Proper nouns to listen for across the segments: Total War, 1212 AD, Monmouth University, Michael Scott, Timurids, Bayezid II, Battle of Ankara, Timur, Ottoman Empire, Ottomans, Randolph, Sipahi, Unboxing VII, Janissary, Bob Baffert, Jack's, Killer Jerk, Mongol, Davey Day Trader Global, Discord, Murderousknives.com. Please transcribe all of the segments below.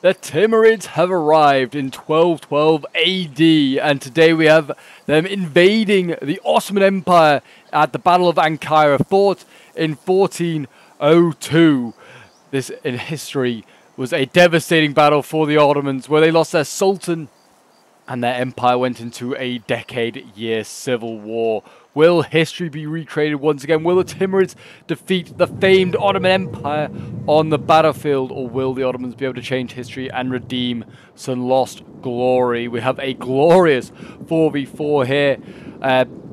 The Timurids have arrived in 1212 AD, and today we have them invading the Ottoman Empire at the Battle of Ankara, fought in 1402. This, in history, was a devastating battle for the Ottomans, where they lost their sultan, and their empire went into a decade-year civil war. Will history be recreated once again? Will the Timurids defeat the famed Ottoman Empire on the battlefield? Or will the Ottomans be able to change history and redeem some lost glory? We have a glorious 4v4 here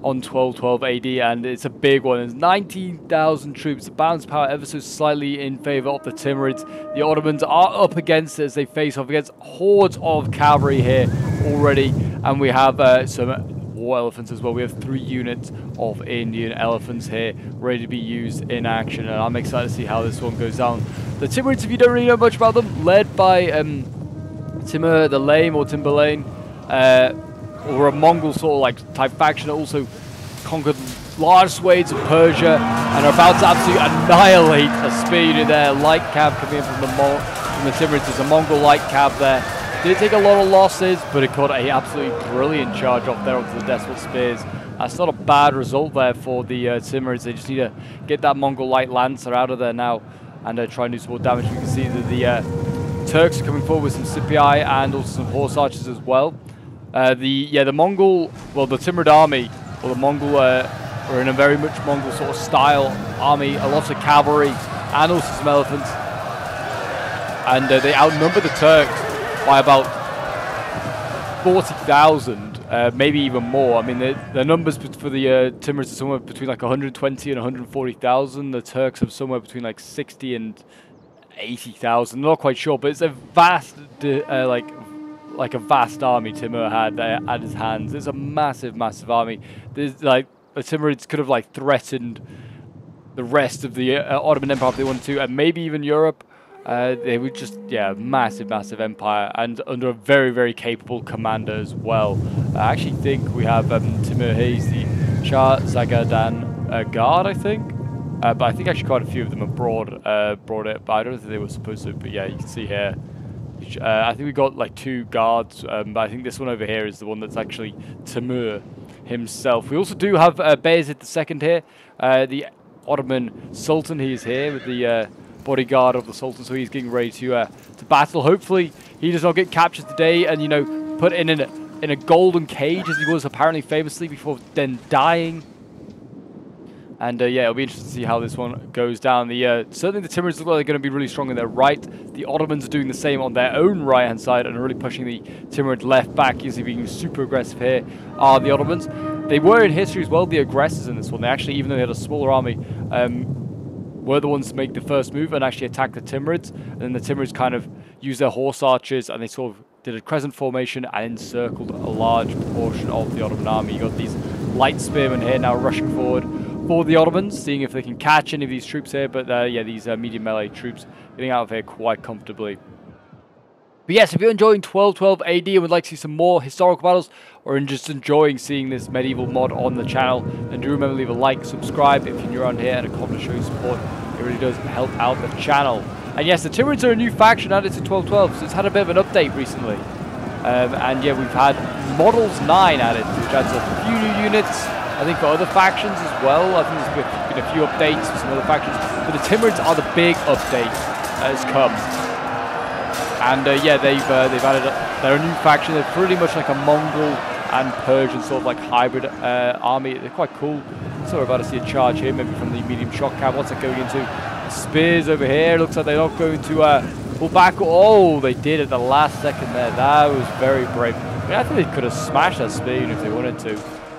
on 1212 AD, and it's a big one. There's 19,000 troops. The balance power ever so slightly in favor of the Timurids. The Ottomans are up against it as they face off against hordes of cavalry here already, and we have some war elephants as well. We have 3 units of Indian elephants here ready to be used in action, and I'm excited to see how this one goes down. The Timurids, if you don't really know much about them, led by Timur the Lame or Timberlane, or a Mongol sort of type faction that also conquered large swathes of Persia and are about to absolutely annihilate a speeder there. Light cab coming in from the Timurids. There's a Mongol light cab there. Did take a lot of losses, but it caught an absolutely brilliant charge off there onto the Despot Spears. That's not a bad result there for the Timurids. They just need to get that Mongol light lancer out of there now and try and do some more damage. You can see that the Turks are coming forward with some Sipahi and also some horse archers as well. The Timurid army, or the Mongol, are in a very much Mongol sort of style army. A lot of cavalry and also some elephants. And they outnumber the Turks by about 40,000, maybe even more. I mean, the numbers for the Timurids are somewhere between 120 and 140,000. The Turks have somewhere between 60 and 80,000. Not quite sure, but it's a vast, a vast army Timur had at his hands. It's a massive, massive army. There's the Timurids could have threatened the rest of the Ottoman Empire if they wanted to, and maybe even Europe. They were just, massive, massive empire, and under a very, very capable commander as well. I actually think we have Timur Hayes, the Shah Zagadan Guard, I think. But I think actually quite a few of them abroad brought it, but I don't think they were supposed to. But yeah, you can see here. I think we got 2 guards, but I think this one over here is the one that's actually Timur himself. We also do have Bayezid II here, the Ottoman Sultan. He's here with the bodyguard of the Sultan, so he's getting ready to battle. Hopefully he does not get captured today and put in a golden cage as he was apparently famously before then dying. And it'll be interesting to see how this one goes down. Certainly the Timurids look like they're going to be really strong on their right. The Ottomans are doing the same on their own right hand side and are really pushing the Timurid left back. You see, being super aggressive here are the Ottomans. They were in history as well the aggressors in this one. They actually, even though they had a smaller army, were the ones to make the first move and actually attack the Timurids. And then the Timurids kind of used their horse archers and they sort of did a crescent formation and encircled a large portion of the Ottoman army. You got these light spearmen here now rushing forward for the Ottomans, seeing if they can catch any of these troops here. But these medium melee troops getting out of here quite comfortably. But yes, if you're enjoying 1212 AD and would like to see some more historical battles, or just enjoying seeing this medieval mod on the channel, then do remember to leave a like, subscribe if you're new around here, and a comment to show your support. It really does help out the channel. And yes, the Timurids are a new faction added to 1212, so it's had a bit of an update recently. We've had Models 9 added, which adds a few new units, I think, for other factions as well. I think there's been a few updates for some other factions, but the Timurids are the big update that has come. And they've added up, they're a new faction. They're pretty much a Mongol and Persian sort of hybrid army. They're quite cool. So we're about to see a charge here, maybe from the medium shock cab. What's it going into? Spears over here. Looks like they're not going to pull back. Oh, they did at the last second there. That was very brave. I mean, I think they could have smashed that spear if they wanted to.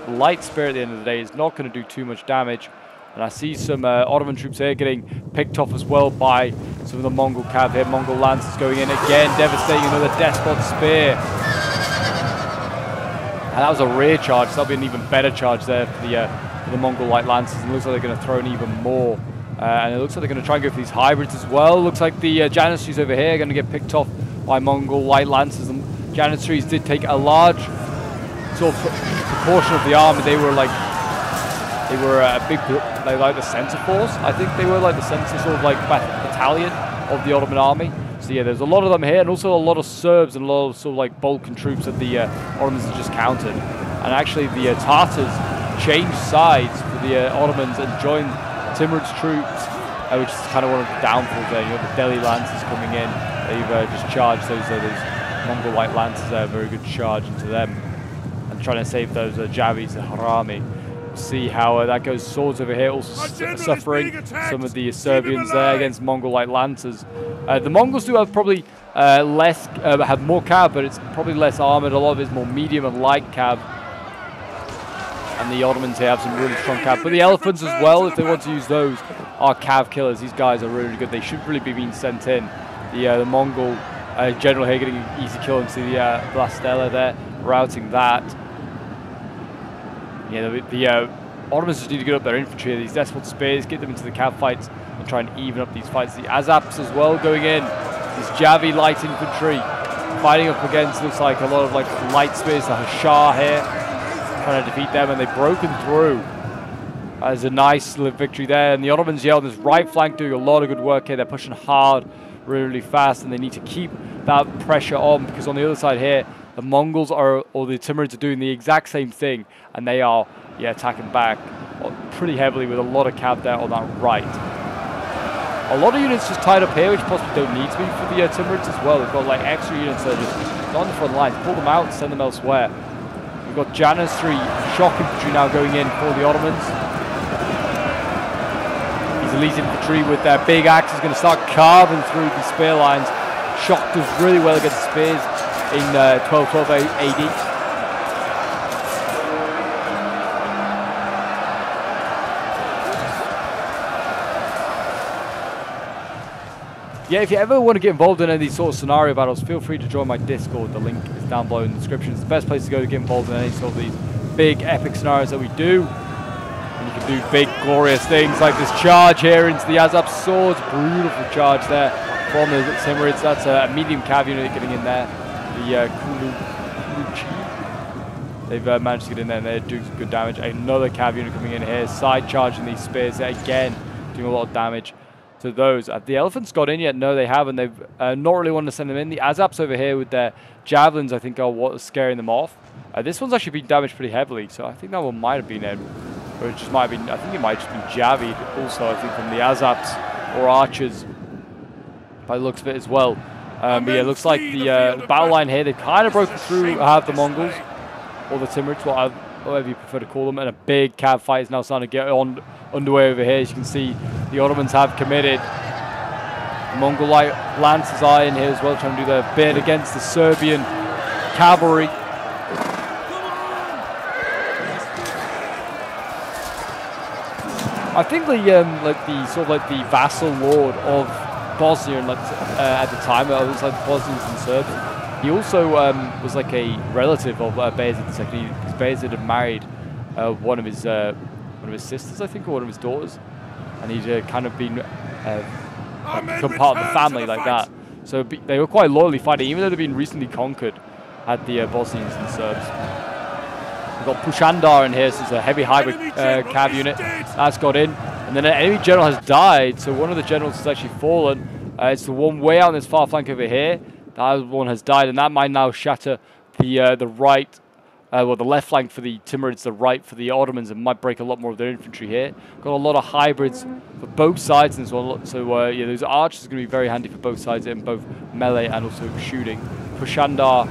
Light spear at the end of the day is not going to do too much damage. And I see some Ottoman troops here getting picked off as well by some of the Mongol cav here. Mongol lancers going in again, devastating, another Despot Spear. And that was a rear charge, so that'll be an even better charge there for the Mongol light lancers. And it looks like they're going to throw in even more. And it looks like they're going to try and go for these hybrids as well. Looks like the Janissaries over here are going to get picked off by Mongol light lancers. And Janissaries did take a large sort of proportion of the army. They were they were a big group, the center force. I think they were the center sort of battalion of the Ottoman army. So So yeah, there's a lot of them here, and also a lot of Serbs and a lot of sort of like Balkan troops that the Ottomans had just countered. And actually the Tatars changed sides for the Ottomans and joined Timurids troops, which is kind of one of the downfalls there. You know, the Delhi Lancers coming in, they've just charged those Mongol White Lancers there, a very good charge into them. And trying to save those Javis and Harami. See how that goes. Swords over here also suffering some of the Serbians there against Mongol Light Lancers. The Mongols do have probably have more cab, but it's probably less armored. A lot of it's more medium and light cab. And the Ottomans here have some really strong cab. But the elephants as well, if they want to use those, are cab killers. These guys are really good. They should really be being sent in. The Mongol general here getting an easy kill into the Vlastela there, routing that. Yeah, the Ottomans just need to get up their infantry, these Despot Spears, get them into the cab fights and try and even up these fights. The Azaps as well going in, this Javi light infantry fighting up against, looks like a lot of like light spears, the Hashar here, trying to defeat them, and they've broken through. There's a nice victory there, and the Ottomans, yeah, on this right flank doing a lot of good work here. They're pushing hard, really fast, and they need to keep that pressure on, because on the other side here, the Mongols are, or the Timurids are doing the exact same thing, and they are, yeah, attacking back pretty heavily with a lot of cab there on that right. A lot of units just tied up here, which possibly don't need to be for the Timurids as well. They've got like extra units that are just not on the front lines. Pull them out and send them elsewhere. We've got Janissary shock infantry now going in for the Ottomans. These elite infantry with their big axe is going to start carving through the spear lines. Shock does really well against spears in 1212 AD. Yeah, if you ever want to get involved in any of these sort of scenario battles, feel free to join my Discord. The link is down below in the description. It's the best place to go to get involved in any sort of these big epic scenarios that we do. And you can do big glorious things like this charge here into the Azab swords. Beautiful charge there from the Timurids. That's a medium cav unit getting in there. The Kuluchi, they've managed to get in there and they're doing some good damage. Another cav unit coming in here, side charging these spears again, doing a lot of damage to those. Have the elephants got in yet? No, they haven't. They've not really wanted to send them in. The Azaps over here with their javelins, I think, are what is scaring them off. This one's actually been damaged pretty heavily, so I think that one might have been in, or it just might have been. I think it might just be javied also, I think, from the Azaps or archers by the looks of it as well. But yeah, it looks like the battle line here, they've kind of broken through, have the Mongols, or the Timurids, whatever you prefer to call them, and a big cab fight is now starting to get on underway over here. As you can see, the Ottomans have committed. The Mongolite Lancers are in here as well, trying to do their bid against the Serbian cavalry. I think the vassal lord of Bosnia and at the time, it was like the Bosnians and Serbs. He also was like a relative of Bayezid II. Bayezid had married one of his sisters, I think, or one of his daughters, and he'd kind of been become part of the family like that. So they were quite loyally fighting, even though they'd been recently conquered, had the Bosnians and Serbs. We've got Pushandar in here, so it's a heavy hybrid cav unit that's got in. And then an enemy general has died, so one of the generals has actually fallen. It's the one way out on this far flank over here. That one has died, and that might now shatter the right, well, the left flank for the Timurids, the right for the Ottomans, and might break a lot more of their infantry here. Got a lot of hybrids for both sides in this one, so yeah, those archers are going to be very handy for both sides in both melee and also shooting. Pushandar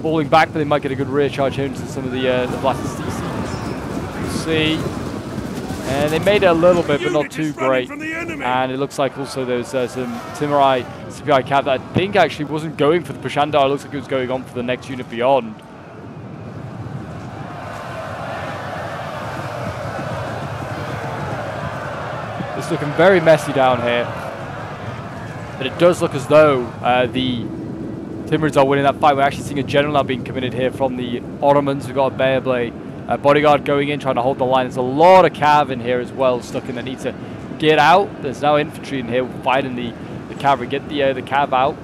falling back, but they might get a good rear charge here into some of the Vlastela. We'll see. And they made it a little bit, but not too great. And it looks like also there's some Timurai CPI cab that I think actually wasn't going for the Pushandar. It looks like it was going on for the next unit beyond. It's looking very messy down here. But it does look as though the Timurids are winning that fight. We're actually seeing a general now being committed here from the Ottomans. We've got a Beyblade bodyguard going in, trying to hold the line. There's a lot of cav in here as well, stuck in. They need to get out. There's now infantry in here fighting the cavalry. Get the cav out.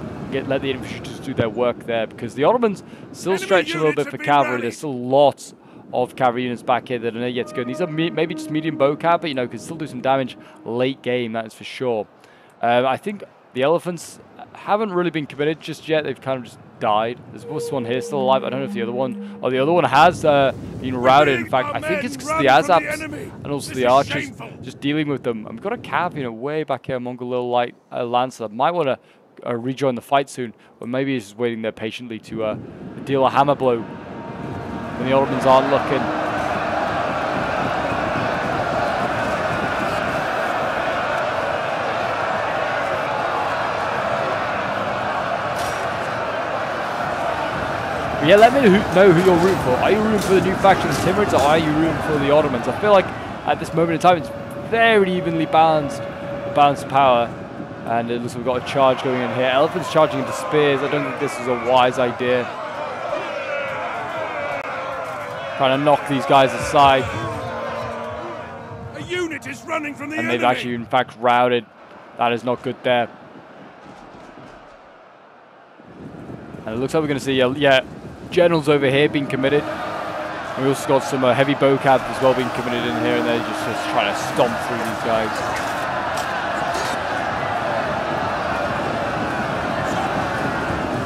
Let the infantry just do their work there, because the Ottomans still stretch a little bit for cavalry. There's still lots of cavalry units back here that are yet to go. And these are maybe just medium bow cav, but you know, can still do some damage late game, that is for sure. I think the elephants haven't really been committed just yet. They've kind of just died. There's this one here still alive. I don't know if the other one, or the other one has been routed. In fact, I think it's because the Azaps and also the archers just dealing with them. I've got a cab, you know, way back here, Mongol light lancer. Might want to rejoin the fight soon, or maybe he's just waiting there patiently to deal a hammer blow when the Ottomans aren't looking. Yeah, let me know who you're rooting for. Are you rooting for the new faction, the Timurids, or are you rooting for the Ottomans? I feel like at this moment in time, it's very evenly balanced, the balance of power. And it looks like we've got a charge going in here. Elephants charging into spears. I don't think this is a wise idea. Trying to knock these guys aside. A unit is running from the enemy. And they've actually, in fact, routed. That is not good there. And it looks like we're going to see, yeah, generals over here being committed. And we also got some heavy bow cabs as well being committed in here, and they're just trying to stomp through these guys.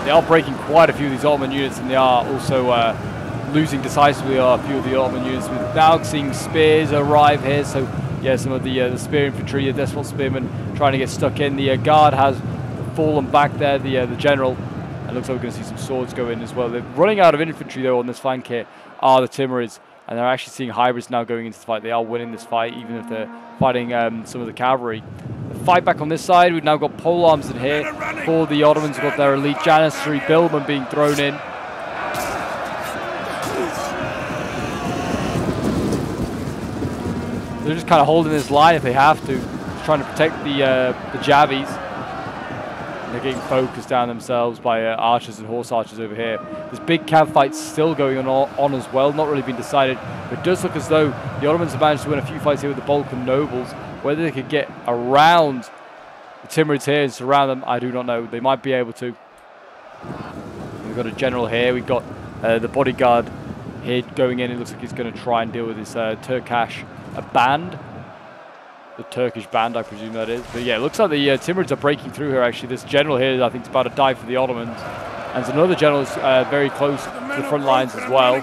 They are breaking quite a few of these Ottoman units, and they are also losing decisively a few of the Ottoman units. We're now seeing spears arrive here, so yeah, some of the spear infantry, the despot spearmen trying to get stuck in. The guard has fallen back there, the general. It looks like we're going to see some swords go in as well. They're running out of infantry, though, on this flank here are the Timurids, and they're actually seeing hybrids now going into the fight. They are winning this fight, even if they're fighting some of the cavalry. The fight back on this side, we've now got pole arms in here for the Ottomans. We've got their elite Janissary billmen being thrown in. They're just kind of holding this line if they have to, just trying to protect the Javis. They're getting focused down themselves by archers and horse archers over here. This big cab fight's still going on as well, not really been decided. But it does look as though the Ottomans have managed to win a few fights here with the Balkan nobles. Whether they could get around the Timurids here and surround them, I do not know. They might be able to. We've got a general here. We've got the bodyguard here going in. It looks like he's going to try and deal with this Turkish band. The Turkish band, I presume that is. But yeah, it looks like the Timurids are breaking through here, actually. This general here, I think, is about to die for the Ottomans. And there's another general very close to the front lines as well.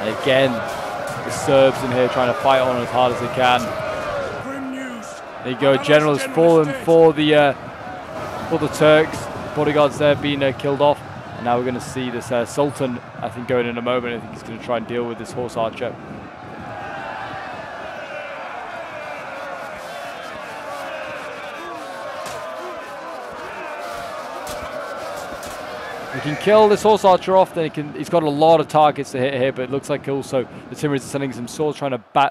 And again, the Serbs in here trying to fight on as hard as they can. There you go, general has fallen for the Turks. Bodyguards there being killed off. Now we're going to see this Sultan, I think, going in a moment. I think he's going to try and deal with this horse archer. We can kill this horse archer off. Then he's got a lot of targets to hit here, but it looks like also the Timurids are sending some swords, trying to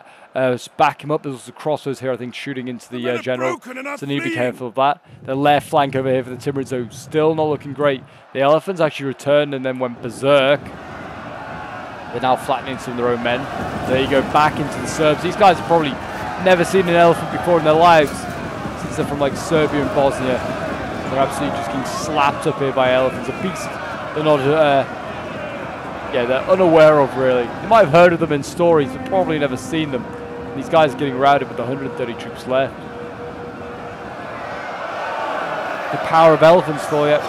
back him up. There's also crossbows here, I think, shooting into the general, so need to be careful of that. The left flank over here for the Timurids, though, still not looking great. The elephants actually returned and then went berserk. They're now flattening some of their own men. There you go, back into the Serbs. These guys have probably never seen an elephant before in their lives, since they're from, like, Serbia and Bosnia. They're absolutely just getting slapped up here by elephants. A beast they're not, yeah, they're unaware of, really. You might have heard of them in stories, but probably never seen them. And these guys are getting routed with 130 troops left. The power of elephants for you.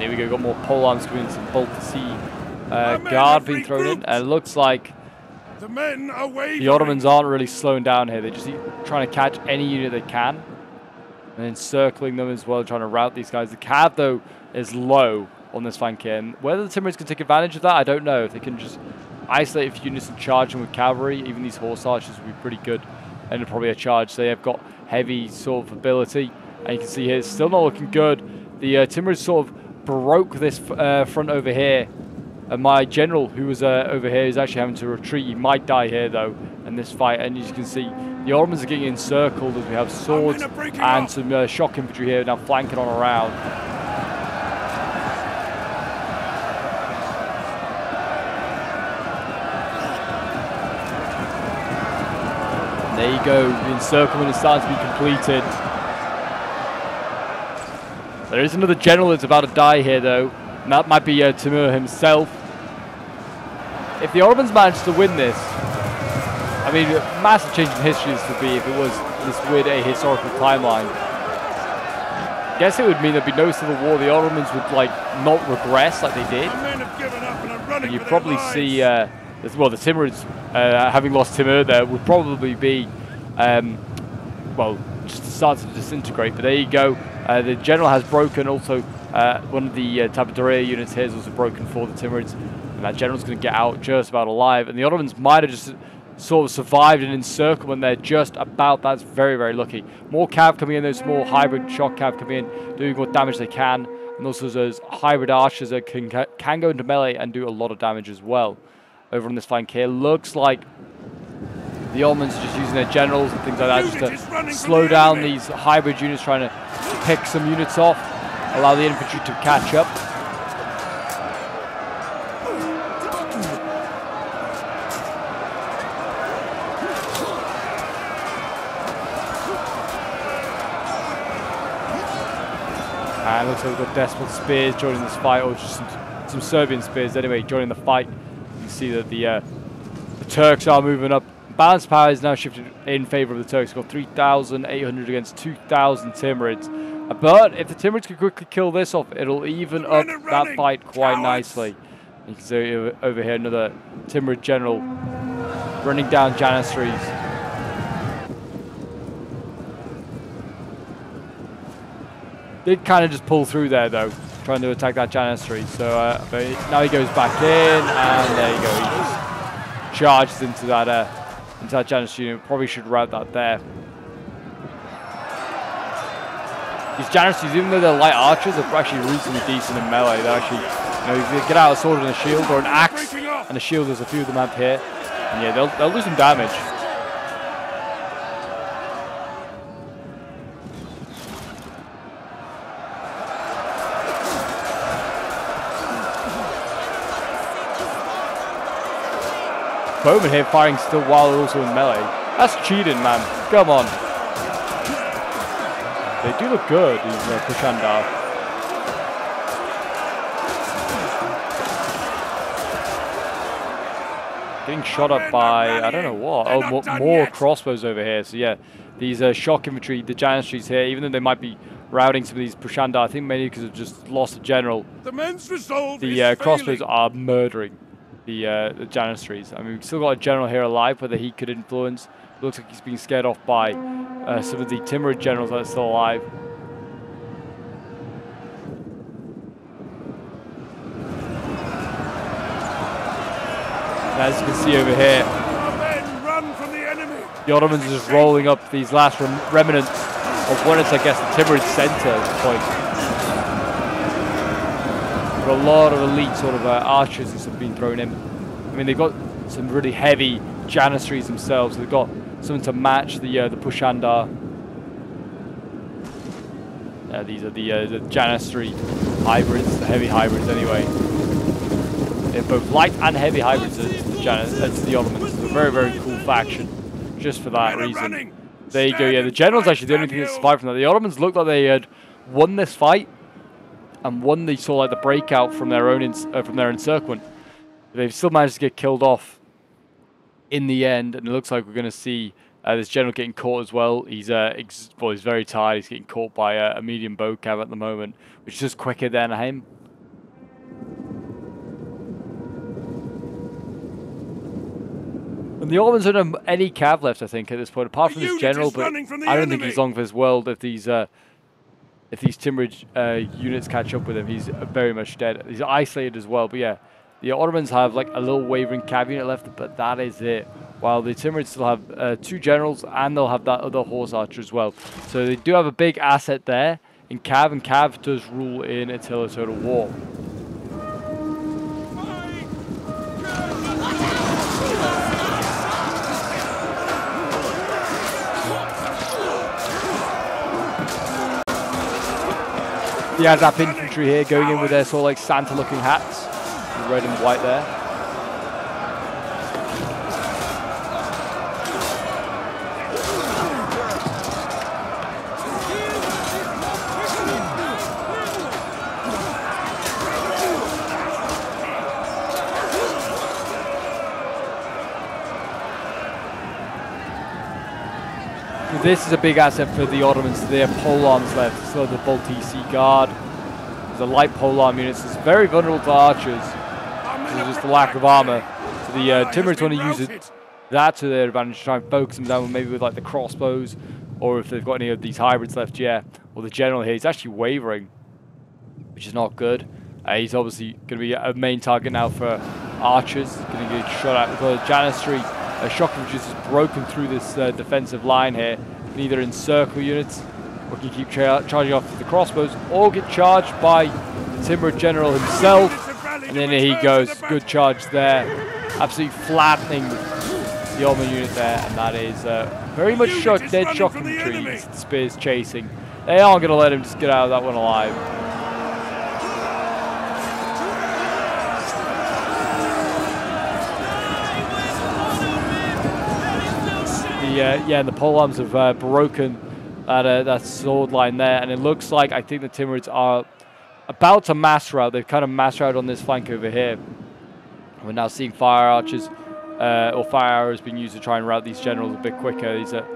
Here we go, got more pole arms coming in, some Baltasy guard being thrown in. It looks like the Ottomans aren't really slowing down here. They're just trying to catch any unit they can and encircling them as well, trying to rout these guys. The cab, though, is low on this flank here. And whether the Timurids can take advantage of that, I don't know. If they can just isolate a few units and charge them with cavalry, even these horse archers would be pretty good. And probably a charge. So they have got heavy sort of ability. And you can see here, it's still not looking good. The Timurids sort of broke this front over here, and my general who was over here is actually having to retreat. He might die here though in this fight, and as you can see, the Ottomans are getting encircled as we have swords and some shock infantry here now flanking on around. There you go, the encirclement is starting to be completed. There is another general that's about to die here though, and that might be Timur himself. If the Ottomans managed to win this, I mean, a massive change in history this would be if it was this weird ahistorical timeline. I guess it would mean there'd be no civil war, the Ottomans would like not regress like they did. And you'd probably see, well, the Timurids, having lost Timur there, would probably be, well, just started to disintegrate, but there you go. The general has broken, also one of the Tabadaria units here is also broken for the Timurids, and that general's going to get out just about alive, and the Ottomans might have just sort of survived an encirclement there just about. That's very, very lucky. More cav coming in, those small hybrid shock cav coming in, doing what damage they can, and also those hybrid archers that can go into melee and do a lot of damage as well. Over on this flank here, looks like the Ottomans are just using their generals and things like that just to slow down these hybrid units, trying to pick some units off, allow the infantry to catch up. And looks like we've got Despot spears joining this fight, or just some Serbian spears anyway, joining the fight. You can see that the Turks are moving up. Balance power is now shifted in favour of the Turks. We've got 3,800 against 2,000 Timurids. But if the Timurids could quickly kill this off, it'll even up that fight quite nicely. You can see over here another Timurid general running down Janissaries. Did kind of just pull through there though, trying to attack that Janissary. So but now he goes back in, and there you go. He just charges into that. Into that Janus unit, probably should route that there. These Janissaries, even though they're light archers, are actually reasonably decent in melee. They actually, you know, if you get out a sword and a shield, or an axe and a shield, there's a few of them up here, and yeah, they'll do some damage. Bowman here firing still while also in melee. That's cheating, man. Come on. They do look good, these Kushandar. Getting shot up by, I don't know what. Oh, more crossbows over here. So yeah, these shock infantry, the Janissaries here, even though they might be routing some of these Kushandar, I think mainly because they've just lost a general. The men's resolve, the crossbows are murdering the Janissaries. I mean, we've still got a general here alive, whether he could influence. Looks like he's being scared off by some of the Timurid generals that are still alive. And as you can see over here, run from the enemy. The Ottomans are just rolling up these last remnants of what is, I guess, the Timurid center at this point. A lot of elite sort of archers and stuff being thrown in. I mean, they've got some really heavy Janissaries themselves. They've got something to match the Pushandar. These are the Janissary hybrids, the heavy hybrids anyway. They're both light and heavy hybrids as the Ottomans. It's a very, very cool faction just for that reason. There you go. Yeah, the general's actually the only thing that survived from that. The Ottomans looked like they had won this fight, and one they saw like the breakout from their own encirclement. They've still managed to get killed off in the end, and it looks like we're going to see this general getting caught as well. He's well, he's very tired. He's getting caught by a medium bow cab at the moment, which is just quicker than him. And the Ottomans don't have any cav left, I think, at this point, apart from this general. But I don't think he's long for this world if these. If these Timurid units catch up with him, he's very much dead. He's isolated as well, but yeah. The Ottomans have like a little wavering cav unit left, but that is it. While the Timurids still have two generals, and they'll have that other horse archer as well. So they do have a big asset there in cav, and cav does rule in Attila Total War. The Azap infantry here going in with their sort of like Santa looking hats, red and white there. this is a big asset for the Ottomans. Their pole arms left, so the Baltic Sea Guard, the light pole arm units, is very vulnerable to archers. There's just the lack of armor. So the Timurids want to use it that to their advantage, try and focus them down, maybe with like the crossbows, or if they've got any of these hybrids left, yeah. Or the general here, he's actually wavering, which is not good. He's obviously going to be a main target now for archers. Going to get shot at with a Janissary. A shock which is broken through this defensive line here. Can either encircle units, or can keep charging off the crossbows, or get charged by the Timurid general himself. And then he goes, good charge there. Absolutely flattening the Ottoman unit there, and that is very much dead shock from the trees. The spears chasing. They aren't going to let him just get out of that one alive. And the pole arms have broken that sword line there, and it looks like, I think the Timurids are about to mass rout. They've kind of mass routed on this flank over here. We're now seeing fire archers or fire arrows being used to try and rout these generals a bit quicker. These are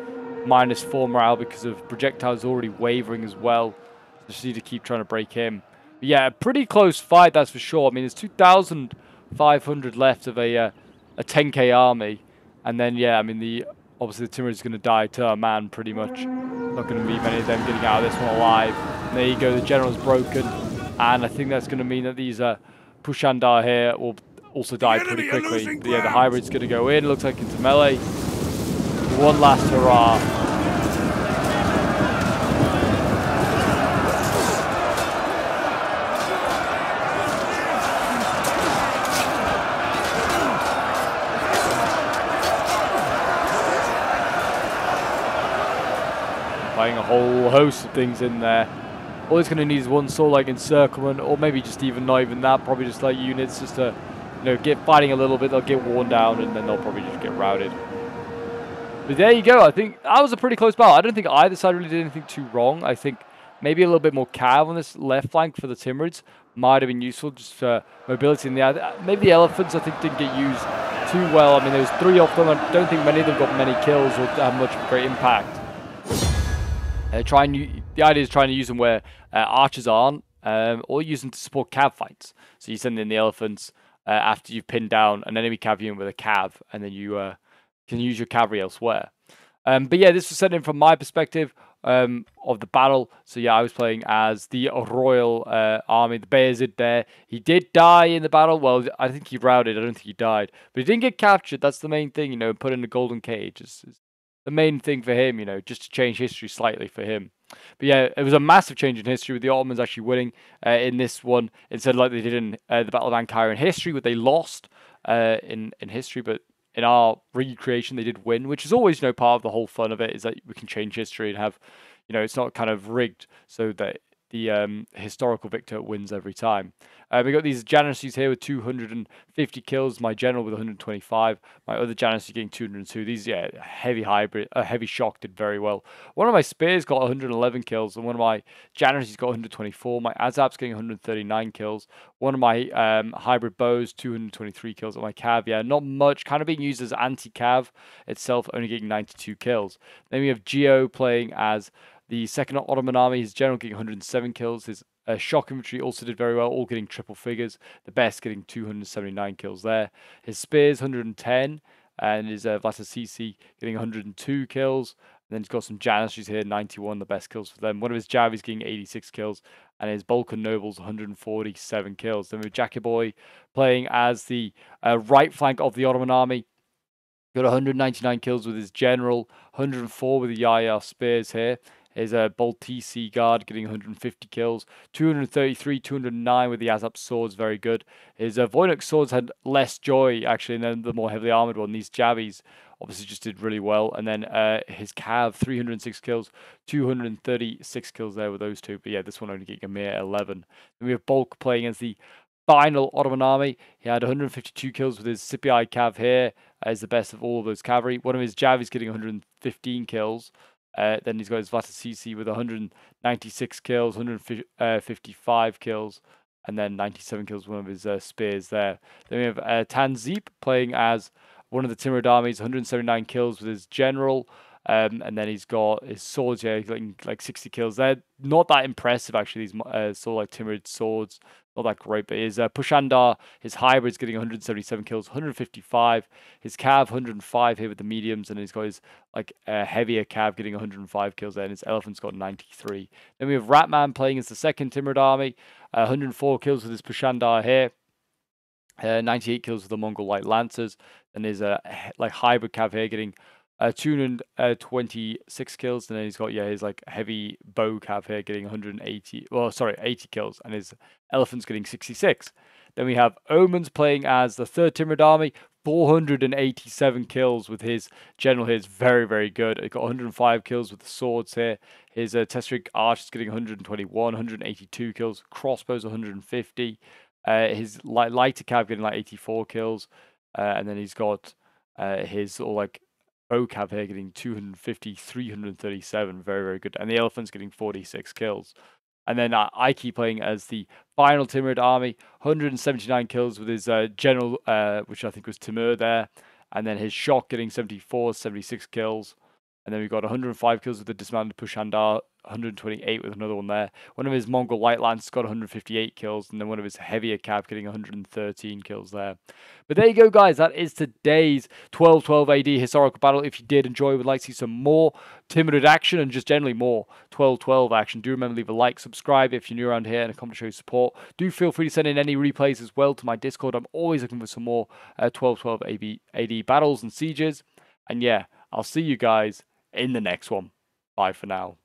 -4 morale because of projectiles already wavering as well. They just need to keep trying to break him. But yeah, a pretty close fight, that's for sure. I mean, there's 2,500 left of a 10k army, and then yeah, I mean obviously the Timurids is going to die to a man pretty much. Not going to be many of them getting out of this one alive. And there you go, the general's broken. And I think that's going to mean that these Pushandar here will also die pretty quickly. But yeah, the hybrid's going to go in. Looks like it's melee. One last hurrah. A whole host of things in there. All he's going to need is one sort of like encirclement, or maybe just even not even that, probably just like units just to, you know, get fighting a little bit. They'll get worn down and then they'll probably just get routed. But there you go. I think that was a pretty close battle. I don't think either side really did anything too wrong. I think maybe a little bit more cav on this left flank for the Timurids might have been useful, just for mobility in the air. Maybe the elephants, I think, didn't get used too well. I mean, there was 3 of them. I don't think many of them got many kills or had much of a great impact. The idea is trying to use them where archers aren't, or use them to support cav fights. So you send in the elephants after you've pinned down an enemy cav unit with a cav, and then you can use your cavalry elsewhere. But yeah, this was set in from my perspective of the battle. So yeah, I was playing as the royal army, the Bayezid there. He did die in the battle. Well, I think he routed. I don't think he died. But he didn't get captured. That's the main thing, you know, put in a golden cage. It's the main thing for him, you know, just to change history slightly for him. But yeah, it was a massive change in history with the Ottomans actually winning in this one, instead like they did in the Battle of Ankara in history, where they lost in history, but in our recreation they did win, which is always, you know, part of the whole fun of it, is that we can change history and have, you know, it's not kind of rigged so that the historical victor wins every time. We got these Janissaries here with 250 kills. My general with 125. My other Janissary getting 202. These, yeah, heavy hybrid, heavy shock did very well. One of my spears got 111 kills, and one of my Janissaries got 124. My Azap's getting 139 kills. One of my hybrid bows 223 kills. And my cav, yeah, not much. Kind of being used as anti-cav itself, only getting 92 kills. Then we have Geo playing as the second Ottoman army, his general getting 107 kills. His shock infantry also did very well, all getting triple figures. The best getting 279 kills there. His spears, 110. And his Vlatasisi getting 102 kills. And then he's got some Janissaries here, 91, the best kills for them. One of his Javis getting 86 kills. And his Balkan nobles, 147 kills. Then we have Jakiboy playing as the right flank of the Ottoman army. Got 199 kills with his general, 104 with the Yaya spears here. Is a Baltic Sea Guard getting 150 kills. 233, 209 with the Azap swords, very good. His Voynuk swords had less joy, actually, and then the more heavily armoured one. These Javis obviously just did really well. And then his Cav, 306 kills, 236 kills there with those two. But yeah, this one only getting a mere 11. Then we have Bulk playing as the final Ottoman army. He had 152 kills with his Sipai Cav here, as the best of all of those cavalry. One of his Javis getting 115 kills. Then he's got his Vlatasisi with 196 kills, 155 kills, and then 97 kills, one of his spears there. Then we have Tanzip playing as one of the Timurid armies, 179 kills with his general, And then he's got his swords here, like 60 kills. They're not that impressive, actually, these Timurid swords. Not that great, but his Pushandar, his hybrid, is getting 177 kills, 155. His Cav, 105 here with the mediums, and he's got his heavier Cav getting 105 kills there, and his Elephant's got 93. Then we have Ratman playing as the second Timurid army, 104 kills with his Pushandar here. 98 kills with the Mongol Light Lancers, and his hybrid Cav here getting 226 kills, and then he's got his heavy bow Cav here getting 80 kills, and his Elephant's getting 66. Then we have Omans playing as the third Timurid army, 487 kills with his general here. It's very, very good. He got 105 kills with the swords here. His Testaric Archers getting 121, 182 kills, crossbows 150. His lighter Cav getting 84 kills, and then he's got his bow Cav here getting 250, 337, very, very good, and the Elephant's getting 46 kills. And then Aiki playing as the final Timurid army, 179 kills with his general, which I think was Timur there, and then his Shock getting 74, 76 kills. And then we've got 105 kills with the dismounted Pushandar, 128 with another one there. One of his Mongol Light Lancers got 158 kills, and then one of his heavier Cav getting 113 kills there. But there you go, guys. That is today's 1212 AD historical battle. If you did enjoy, would like to see some more Timurid action and just generally more 1212 action, do remember to leave a like, subscribe if you're new around here, and a comment to show your support. Do feel free to send in any replays as well to my Discord. I'm always looking for some more 1212 AD battles and sieges. And yeah, I'll see you guys in the next one. Bye for now.